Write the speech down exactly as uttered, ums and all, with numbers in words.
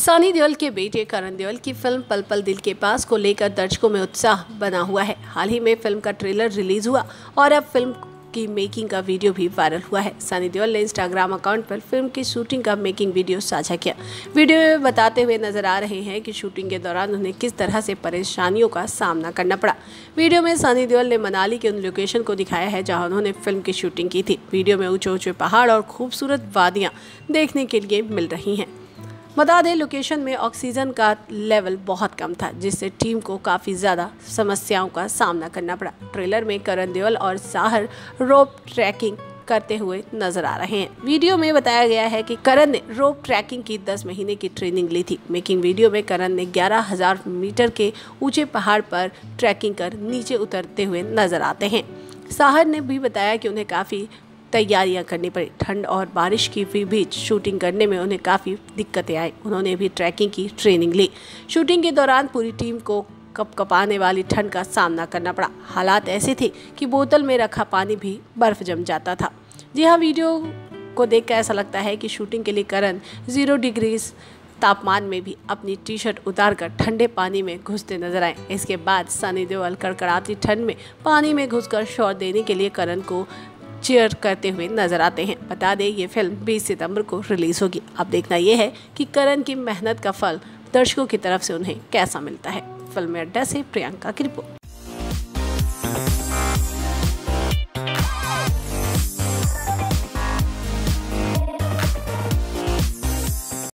सनी देओल के बेटे करण देओल की फिल्म पल पल दिल के पास को लेकर दर्शकों में उत्साह बना हुआ है। हाल ही में फिल्म का ट्रेलर रिलीज हुआ और अब फिल्म की मेकिंग का वीडियो भी वायरल हुआ है। सनी देओल ने इंस्टाग्राम अकाउंट पर फिल्म की शूटिंग का मेकिंग वीडियो साझा किया। वीडियो में बताते हुए नजर आ रहे हैं कि शूटिंग के दौरान उन्हें किस तरह से परेशानियों का सामना करना पड़ा। वीडियो में सनी देओल ने मनाली के उन लोकेशन को दिखाया है जहां उन्होंने फिल्म की शूटिंग की थी। वीडियो में ऊंचे ऊंचे पहाड़ और खूबसूरत वादियाँ देखने के लिए मिल रही हैं। बता दें, लोकेशन में ऑक्सीजन का लेवल बहुत कम था, जिससे टीम को काफ़ी ज़्यादा समस्याओं का सामना करना पड़ा। ट्रेलर में करण देओल और साहर रोप ट्रैकिंग करते हुए नजर आ रहे हैं। वीडियो में बताया गया है कि करण ने रोप ट्रैकिंग की दस महीने की ट्रेनिंग ली थी। मेकिंग वीडियो में करण ने ग्यारह हज़ार मीटर के ऊँचे पहाड़ पर ट्रैकिंग कर नीचे उतरते हुए नजर आते हैं। साहर ने भी बताया कि उन्हें काफ़ी तैयारियां करनी पड़ी। ठंड और बारिश की भी बीच शूटिंग करने में उन्हें काफ़ी दिक्कतें आई। उन्होंने भी ट्रैकिंग की ट्रेनिंग ली। शूटिंग के दौरान पूरी टीम को कपकपाने वाली ठंड का सामना करना पड़ा। हालात ऐसे थे कि बोतल में रखा पानी भी बर्फ़ जम जाता था। जी हाँ, वीडियो को देखकर ऐसा लगता है कि शूटिंग के लिए करण ज़ीरो डिग्रीज तापमान में भी अपनी टी शर्ट उतारकर ठंडे पानी में घुसते नजर आए। इसके बाद सनी देओल कड़कड़ाती ठंड में पानी में घुसकर शॉट देने के लिए करण को चीयर करते हुए नजर आते हैं। बता दें, ये फिल्म बीस सितंबर को रिलीज़ होगी। अब देखना यह है कि करण की मेहनत का फल दर्शकों की तरफ से उन्हें कैसा मिलता है। फिल्मी अड्डा से प्रियंका की रिपोर्ट।